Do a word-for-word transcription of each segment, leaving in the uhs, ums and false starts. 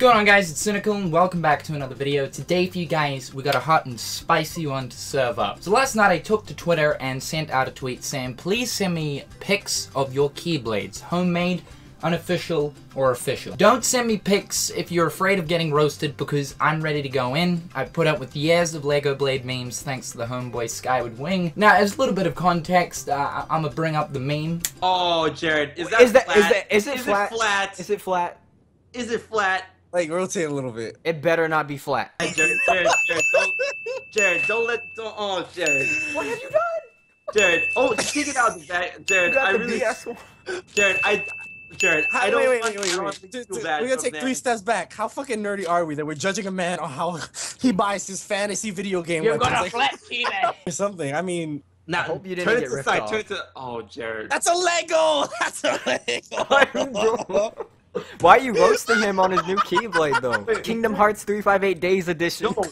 What's going on, guys? It's Cynical and welcome back to another video. Today for you guys, we got a hot and spicy one to serve up. So last night I took to Twitter and sent out a tweet saying, please send me pics of your Keyblades, homemade, unofficial, or official. Don't send me pics if you're afraid of getting roasted, because I'm ready to go in. I've put up with years of Lego Blade memes thanks to the homeboy Skyward Wing. Now, as a little bit of context, uh, I'm gonna bring up the meme. Oh, Jared, is that is that, flat? Is, that, is, it, is flat? it flat? Is it flat? Is it flat? Like, rotate a little bit. It better not be flat. Hey, Jared, Jared, Jared, don't, Jared, don't let, don't, oh, Jared. What have you done? Jared, oh, take it out, Jared. I really, Jared, I, Jared, I don't wait, wait, wait, wait, wait. Dude, dude, we're gonna take three steps back. How fucking nerdy are we that we're judging a man on how he buys his fantasy video game weapons? You're gonna flat Keyblade. Or something, I mean. Now, I hope you didn't get ripped off. Turn it to the side, oh, Jared. That's a Lego! That's a Lego! Why are you roasting him on his new Keyblade, though? Kingdom Hearts three five eight Days Edition. No,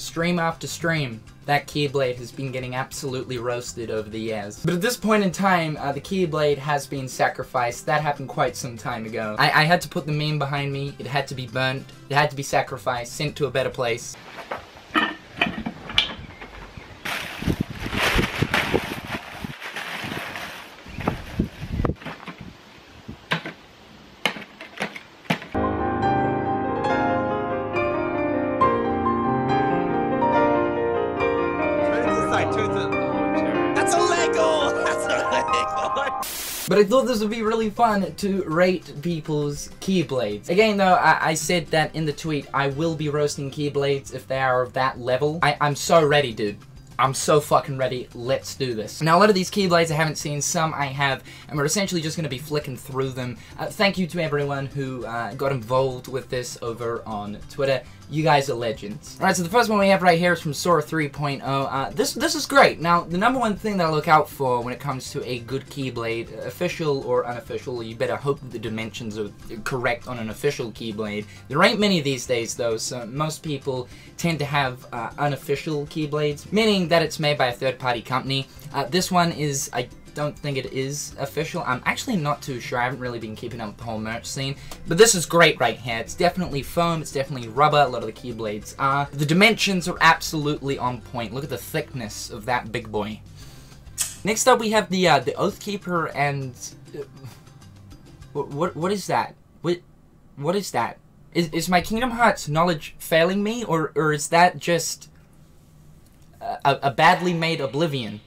stream after stream, that Keyblade has been getting absolutely roasted over the years. But at this point in time, uh, the Keyblade has been sacrificed. That happened quite some time ago. I, I had to put the meme behind me. It had to be burnt. It had to be sacrificed, sent to a better place. But I thought this would be really fun to rate people's Keyblades. Again though, I, I said that in the tweet, I will be roasting Keyblades if they are of that level. I I'm so ready, dude. I'm so fucking ready. Let's do this. Now, a lot of these Keyblades I haven't seen, some I have, and we're essentially just going to be flicking through them. Uh, thank you to everyone who uh, got involved with this over on Twitter. You guys are legends. Alright, so the first one we have right here is from Sora three point oh. Uh, this, this is great. Now, the number one thing that I look out for when it comes to a good Keyblade, official or unofficial, you better hope that the dimensions are correct on an official Keyblade. There ain't many these days, though, so most people tend to have uh, unofficial Keyblades, meaning that it's made by a third-party company. Uh, this one is... I don't think it is official. I'm actually not too sure. I haven't really been keeping up with the whole merch scene. But this is great right here. It's definitely foam. It's definitely rubber. A lot of the Keyblades are. The dimensions are absolutely on point. Look at the thickness of that big boy. Next up, we have the uh, the Oathkeeper and... Uh, what, what What is that? What What is that? Is, is my Kingdom Hearts knowledge failing me? Or, or is that just... A, a badly made Oblivion.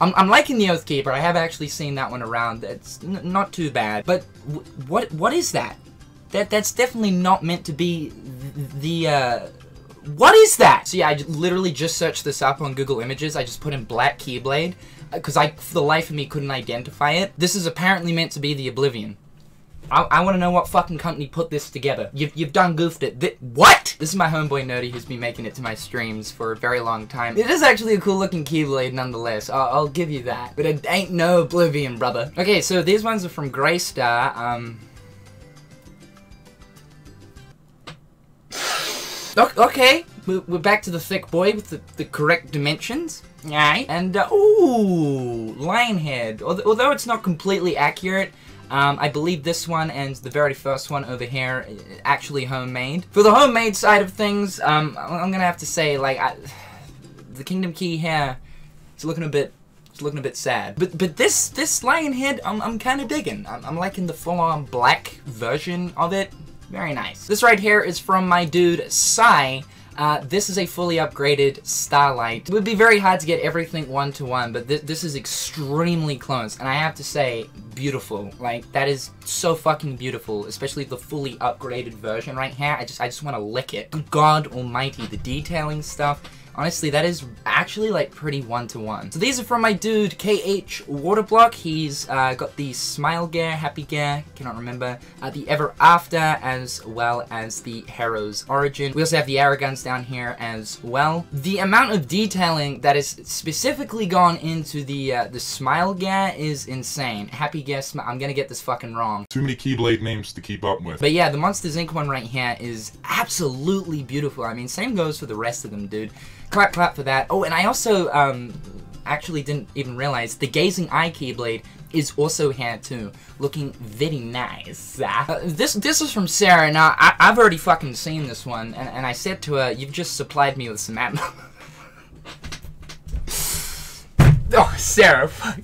I'm, I'm liking the Oathkeeper. I have actually seen that one around. That's n not too bad. But w what what is that? That that's definitely not meant to be the. Uh, what is that? So yeah, I literally just searched this up on Google Images. I just put in black Keyblade because I, for the life of me, couldn't identify it. This is apparently meant to be the Oblivion. I, I want to know what fucking company put this together. You've, you've done goofed it. Th what? This is my homeboy Nerdy, who's been making it to my streams for a very long time. It is actually a cool looking Keyblade nonetheless. I'll, I'll give you that. But it ain't no Oblivion, brother. Okay, so these ones are from Greystar. Um... Okay, we're back to the thick boy with the, the correct dimensions. Alright. And, uh, ooh, Lionhead. Although it's not completely accurate, Um, I believe this one and the very first one over here actually homemade. For the homemade side of things, um, I'm gonna have to say, like, I, the Kingdom Key here, it's looking a bit, it's looking a bit sad. But but this this Lionhead, I'm I'm kind of digging. I'm, I'm liking the full-on black version of it. Very nice. This right here is from my dude Sy. Uh, this is a fully upgraded Starlight. It would be very hard to get everything one-to-one, but th this is extremely close, and I have to say, beautiful. Like, that is so fucking beautiful, especially the fully upgraded version right here. I just, I just want to lick it. Good God almighty, the detailing stuff. Honestly, that is actually, like, pretty one-to-one. So these are from my dude, K H Waterblock. He's uh, got the Smile Gear, Happy Gear, cannot remember, uh, the Ever After, as well as the Hero's Origin. We also have the Aragans down here as well. The amount of detailing that is specifically gone into the uh, the Smile Gear is insane. Happy Gear, Sm I'm gonna get this fucking wrong. Too many Keyblade names to keep up with. But yeah, the Monsters, Incorporated one right here is absolutely beautiful. I mean, same goes for the rest of them, dude. Clap, clap for that. Oh, and I also um, actually didn't even realize, the Gazing Eye Keyblade is also here too, looking very nice. Uh, this this is from Sarah. Now, I, I've already fucking seen this one, and, and I said to her, you've just supplied me with some ammo. Oh, Sarah, fuck.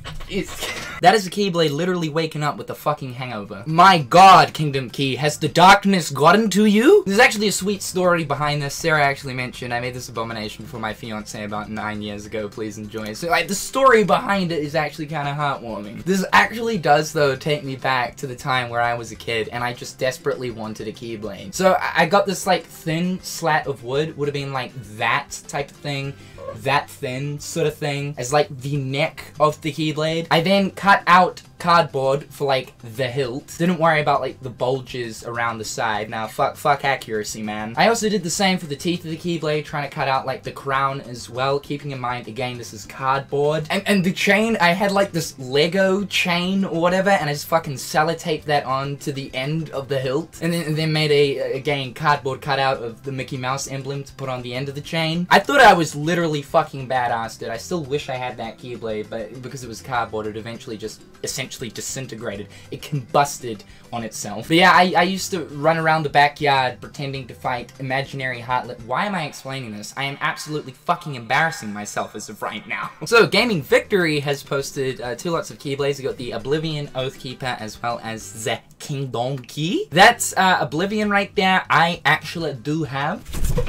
That is a Keyblade literally waking up with a fucking hangover. My god, Kingdom Key, has the darkness gotten to you? There's actually a sweet story behind this. Sarah actually mentioned, I made this abomination for my fiance about nine years ago, please enjoy. So, like, the story behind it is actually kind of heartwarming. This actually does, though, take me back to the time where I was a kid and I just desperately wanted a Keyblade. So, I got this, like, thin slat of wood, would have been, like, that type of thing, that thin sort of thing, as, like, the neck of the Keyblade. I then cut out cardboard for, like, the hilt. Didn't worry about, like, the bulges around the side. Now, fuck, fuck accuracy, man. I also did the same for the teeth of the Keyblade, trying to cut out, like, the crown as well, keeping in mind, again, this is cardboard. And, and the chain, I had, like, this Lego chain or whatever, and I just fucking sellotaped that on to the end of the hilt. And then, and then made a, again, cardboard cutout of the Mickey Mouse emblem to put on the end of the chain. I thought I was literally fucking badass, dude. I still wish I had that Keyblade, but because it was cardboard, it eventually just essentially disintegrated. It combusted on itself. But yeah, I, I used to run around the backyard pretending to fight imaginary heartlet. Why am I explaining this? I am absolutely fucking embarrassing myself as of right now. So, Gaming Victory has posted uh, two lots of Keyblades. You got the Oblivion, Oathkeeper, as well as the Kingdom Key. That's uh, Oblivion right there. I actually do have.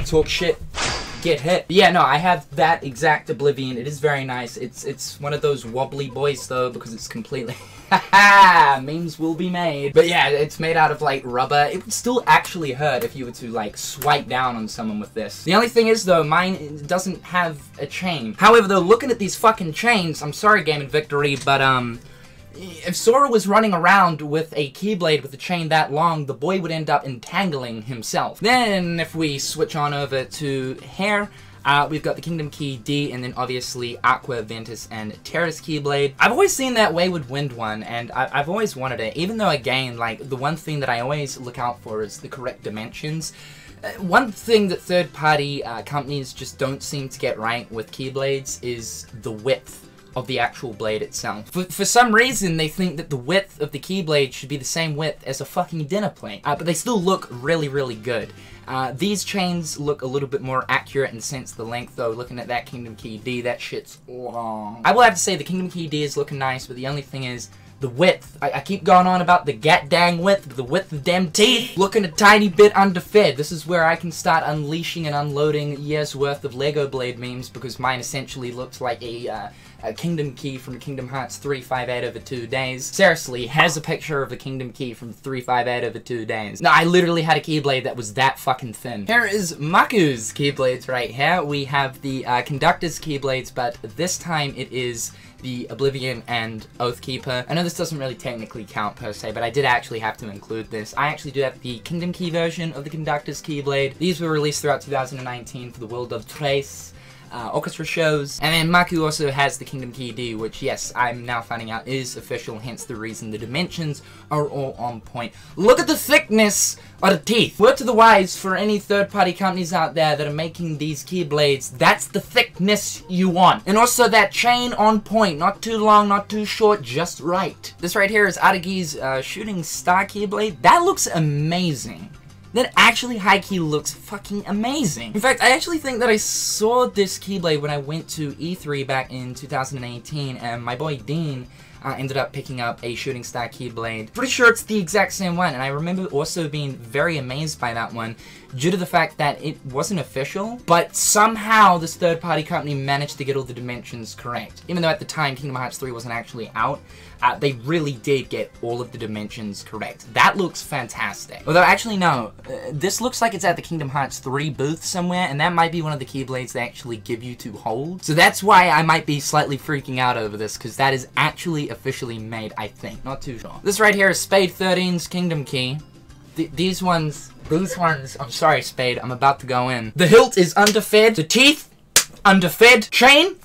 Talk shit. Get hit. But yeah, no, I have that exact Oblivion. It is very nice. It's it's one of those wobbly boys, though, because it's completely... Haha! Memes will be made. But yeah, it's made out of, like, rubber. It would still actually hurt if you were to, like, swipe down on someone with this. The only thing is, though, mine doesn't have a chain. However, though, looking at these fucking chains, I'm sorry, Gaming Victory, but, um... if Sora was running around with a Keyblade with a chain that long, the boy would end up entangling himself. Then, if we switch on over to hair, uh, we've got the Kingdom Key D, and then obviously Aqua, Ventus, and Terra's Keyblade. I've always seen that Wayward Wind one, and I I've always wanted it, even though, again, like, the one thing that I always look out for is the correct dimensions. One thing that third-party uh, companies just don't seem to get right with Keyblades is the width of the actual blade itself. For, for some reason, they think that the width of the Keyblade should be the same width as a fucking dinner plate. Uh, but they still look really, really good. Uh, these chains look a little bit more accurate in the sense of the length, though. Looking at that Kingdom Key D, that shit's long. I will have to say the Kingdom Key D is looking nice, but the only thing is the width. I, I keep going on about the gat dang width, but the width of damn teeth, looking a tiny bit underfed. This is where I can start unleashing and unloading years worth of Lego Blade memes, because mine essentially looks like a, uh, a Kingdom Key from Kingdom Hearts three fifty-eight over two days. Seriously, has a picture of a Kingdom Key from three fifty-eight over two days. No, I literally had a Keyblade that was that fucking thin. Here is Maku's Keyblades right here. We have the uh, Conductor's Keyblades, but this time it is the Oblivion and Oathkeeper. I know this doesn't really technically count per se, but I did actually have to include this. I actually do have the Kingdom Key version of the Conductor's Keyblade. These were released throughout two thousand nineteen for the World of Trace Uh, orchestra shows. And then Maku also has the Kingdom Key D, which, yes, I'm now finding out is official, hence the reason the dimensions are all on point. Look at the thickness of the teeth. Word to the wise for any third-party companies out there that are making these Keyblades, that's the thickness you want. And also that chain on point, not too long, not too short, just right. This right here is Aragans' uh, Shooting Star Keyblade. That looks amazing. That actually high-key looks fucking amazing. In fact, I actually think that I saw this Keyblade when I went to E three back in two thousand eighteen, and my boy Dean uh, ended up picking up a Shooting Star Keyblade. Pretty sure it's the exact same one, and I remember also being very amazed by that one due to the fact that it wasn't official, but somehow this third-party company managed to get all the dimensions correct. Even though at the time Kingdom Hearts three wasn't actually out, uh, they really did get all of the dimensions correct. That looks fantastic. Although, actually, no. Uh, this looks like it's at the Kingdom Hearts three booth somewhere, and that might be one of the Keyblades they actually give you to hold. So that's why I might be slightly freaking out over this, because that is actually officially made, I think. Not too sure. This right here is Spade thirteen's Kingdom Key. Th these ones... These ones, I'm sorry, Spade, I'm about to go in. The hilt is underfed, the teeth, underfed, chain,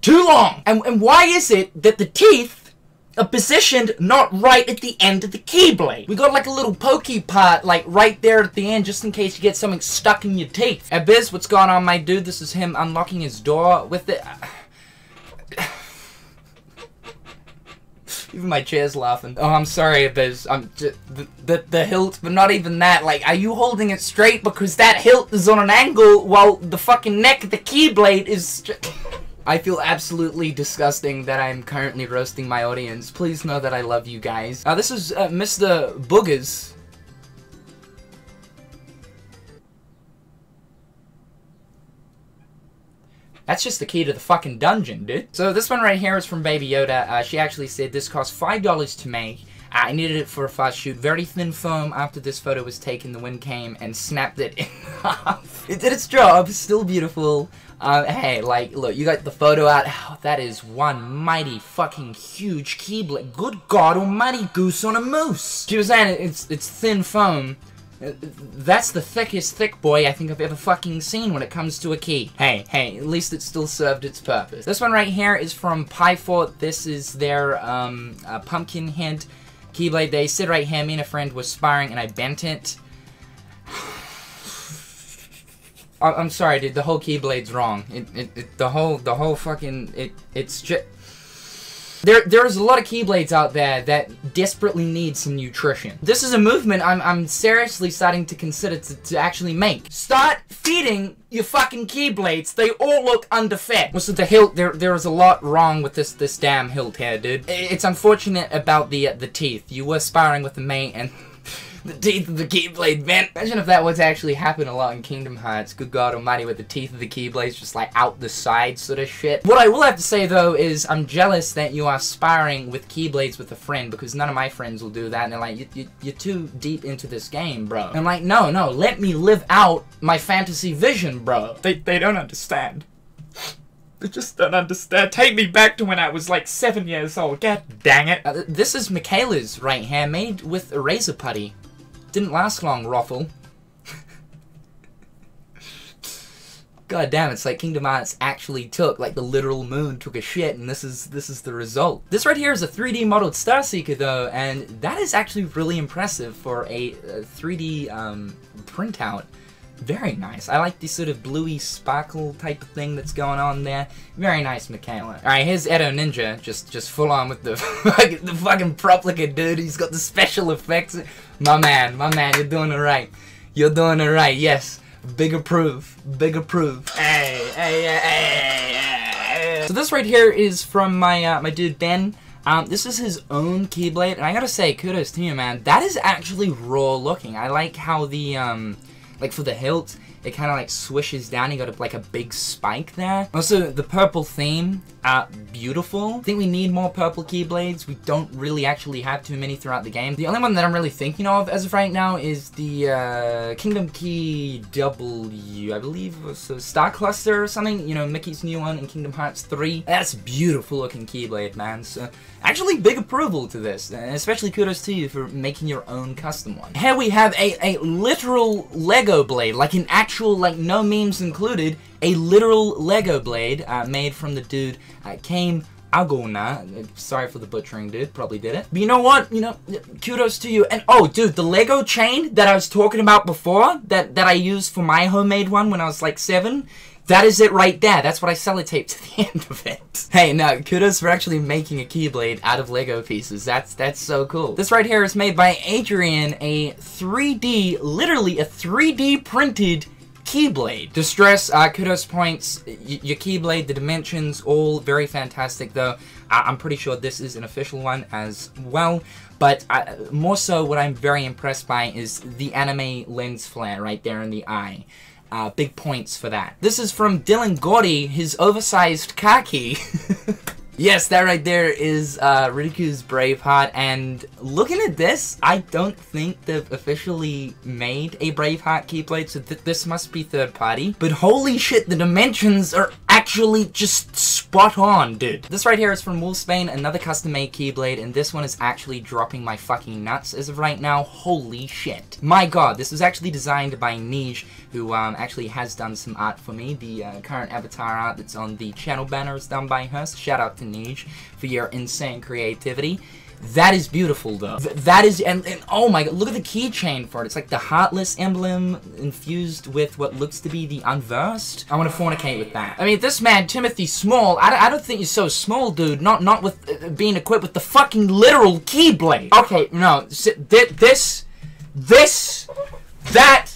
too long. And, and why is it that the teeth are positioned not right at the end of the Keyblade? We got like a little pokey part, like right there at the end, just in case you get something stuck in your teeth. Abiz, what's going on, my dude? This is him unlocking his door with it. Even my chair's laughing. Oh, I'm sorry, Abiz. I'm just, the, the the hilt, but not even that. Like, are you holding it straight? Because that hilt is on an angle while the fucking neck of the Keyblade is. I feel absolutely disgusting that I'm currently roasting my audience. Please know that I love you guys. Uh, this is uh, Mister Boogers. That's just the key to the fucking dungeon, dude. So this one right here is from Baby Yoda. Uh, she actually said this cost five dollars to make. Uh, I needed it for a fast shoot. Very thin foam. After this photo was taken, the wind came and snapped it in half. It did its job. Still beautiful. Uh, hey, like, look, you got the photo out. Oh, that is one mighty fucking huge Keyblade. Good God almighty, goose on a moose. She was saying it's, it's thin foam. That's the thickest thick boy I think I've ever fucking seen when it comes to a key. Hey, hey, at least it still served its purpose. This one right here is from Pyfort. This is their, um, uh, pumpkin hint. Keyblade, they said right here, me and a friend were sparring and I bent it. I I'm sorry, dude, the whole Keyblade's wrong. It, it, it, the whole, the whole fucking, it, it's just... There, there is a lot of Keyblades out there that desperately need some nutrition. This is a movement I'm, I'm seriously starting to consider to, to actually make. Start feeding your fucking Keyblades. They all look underfed. Most of the hilt, there, there is a lot wrong with this, this damn hilt here, dude. It's unfortunate about the, uh, the teeth. You were sparring with the mate and the teeth of the Keyblade, man. Imagine if that was actually happened a lot in Kingdom Hearts. Good God almighty, with the teeth of the Keyblades just like out the side sort of shit. What I will have to say though is I'm jealous that you are sparring with Keyblades with a friend, because none of my friends will do that. And they're like, you, you, you're too deep into this game, bro. And I'm like, no, no, let me live out my fantasy vision, bro. They, they don't understand. I just don't understand. Take me back to when I was like seven years old. God dang it. Uh, this is Michaela's right here, made with eraser putty. Didn't last long, Ruffle. God damn, it's like Kingdom Hearts actually took, like the literal moon took a shit, and this is this is the result. This right here is a three D modeled Starseeker though, and that is actually really impressive for a, a three D um, printout. Very nice. I like this sort of bluey sparkle type of thing that's going on there. Very nice, Michaela. Alright, here's Edo Ninja, just just full on with the, the fucking Proplica, dude. He's got the special effects. My man, my man, you're doing it right. You're doing it right, yes. Big approve, big approve. Hey, hey, hey, hey, hey. So this right here is from my, uh, my dude Ben. Um, this is his own Keyblade, and I gotta say, kudos to you, man. That is actually raw looking. I like how the, um... like for the hilt, it kind of like swishes down. You got a, like a big spike there. Also, the purple theme, uh, beautiful. I think we need more purple Keyblades. We don't really actually have too many throughout the game. The only one that I'm really thinking of as of right now is the uh, Kingdom Key W, I believe, was a Star Cluster or something. You know, Mickey's new one in Kingdom Hearts three. That's beautiful looking Keyblade, man. So actually, big approval to this, and especially kudos to you for making your own custom one. Here we have a a literal Lego blade, like an actual, like no memes included, a literal Lego blade uh, made from the dude uh, Kame Agona. Sorry for the butchering, dude. Probably did it. But you know what? You know, kudos to you. And oh, dude, the Lego chain that I was talking about before, that that I used for my homemade one when I was like seven. That is it right there. That's what I sellotaped to the end of it. Hey, no, kudos for actually making a Keyblade out of Lego pieces. That's that's so cool. This right here is made by Adrian, a three D, literally a three D printed Keyblade. Distress, uh, kudos points, y your Keyblade, the dimensions, all very fantastic though. I I'm pretty sure this is an official one as well. But I, more so what I'm very impressed by is the anime lens flare right there in the eye. Uh, big points for that. This is from Dylan Gordy, his oversized khaki. Yes, that right there is uh, Ridiku's Braveheart, and looking at this, I don't think they've officially made a Braveheart Keyblade, so th this must be third party. But holy shit, the dimensions are actually just spot on, dude. This right here is from Wolfsbane, another custom-made Keyblade, and this one is actually dropping my fucking nuts as of right now. Holy shit. My god, this was actually designed by Nij, who um, actually has done some art for me. The uh, current avatar art that's on the channel banner is done by her. Shout out to Nij for your insane creativity. That is beautiful, though. Th that is, and, and oh my god, look at the keychain for it. It's like the Heartless emblem infused with what looks to be the Unversed. I want to fornicate with that. I mean, this man, Timothy Small, I, I don't think you're so small, dude. Not not with uh, being equipped with the fucking literal Keyblade. Okay, no, th this, this, that,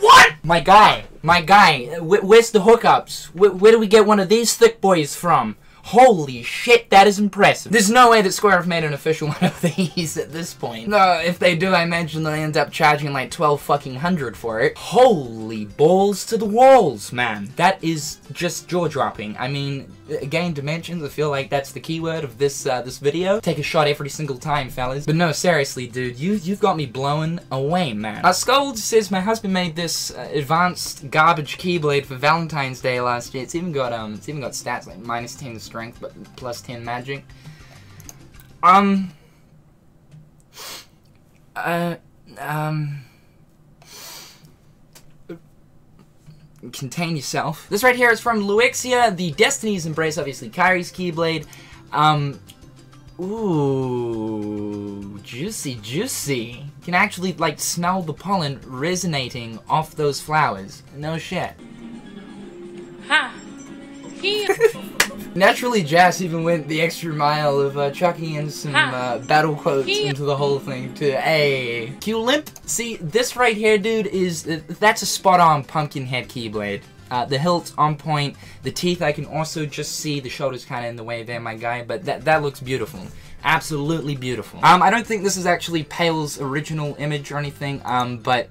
what? My guy, my guy, wh where's the hookups? Wh where do we get one of these thick boys from? Holy shit, that is impressive. There's no way that Square have made an official one of these at this point. No, if they do, I imagine they end up charging like twelve fucking hundred for it. Holy balls to the walls, man. That is just jaw-dropping. I mean, again, dimensions, I feel like that's the keyword of this uh, this video. Take a shot every single time, fellas. But no, seriously, dude, you, you've got me blown away, man. Uh, Scold says, my husband made this uh, advanced garbage Keyblade for Valentine's Day last year. It's even got, um, it's even got stats like minus ten strength. Strength, but plus ten magic. Um. Uh. Um. Contain yourself. This right here is from Luixia. The Destiny's Embrace, obviously Kairi's Keyblade. Um. Ooh, juicy, juicy. You can actually like smell the pollen resonating off those flowers. No shit. Ha. Naturally, Jazz even went the extra mile of uh, chucking in some uh, battle quotes into the whole thing too. Hey, Q-Limp. See, this right here, dude, is uh, that's a spot-on Pumpkinhead Keyblade. Uh, the hilt on point, the teeth. I can also just see the shoulders kind of in the way there, my guy. But that that looks beautiful. Absolutely beautiful. Um, I don't think this is actually Pale's original image or anything. Um, but.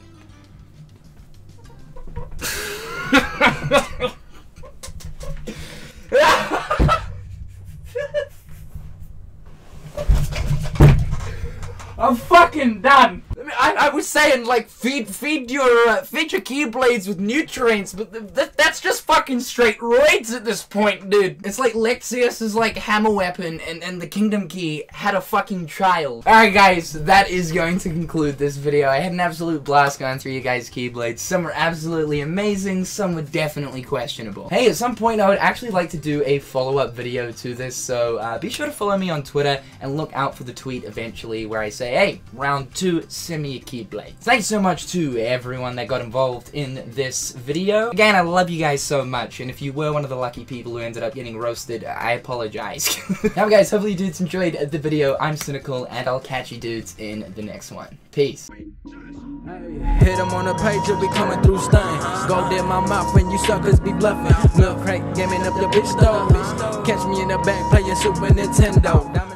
I'm fucking done. I, mean, I, I was saying, like, feed feed your uh, feed your Keyblades with nutrients, but th th that's just fucking straight roids at this point, dude. It's like Lexius's like hammer weapon, and and the Kingdom Key had a fucking child. All right, guys, that is going to conclude this video. I had an absolute blast going through you guys' Keyblades. Some were absolutely amazing. Some were definitely questionable. Hey, at some point, I would actually like to do a follow-up video to this, so uh, be sure to follow me on Twitter and look out for the tweet eventually where I say, hey, round two, send me a Keyblade. Thanks so much to everyone that got involved in this video. Again, I love you guys so much, and if you were one of the lucky people who ended up getting roasted, I apologize. Now, guys, hopefully you dudes enjoyed the video. I'm Cynical, and I'll catch you dudes in the next one. Peace. Hit him on the page, you'll be coming through stain. Gold in my mouth when you suckers be bluffing. Milk crank, gaming up the bitch though. Catch me in the back playing Super Nintendo.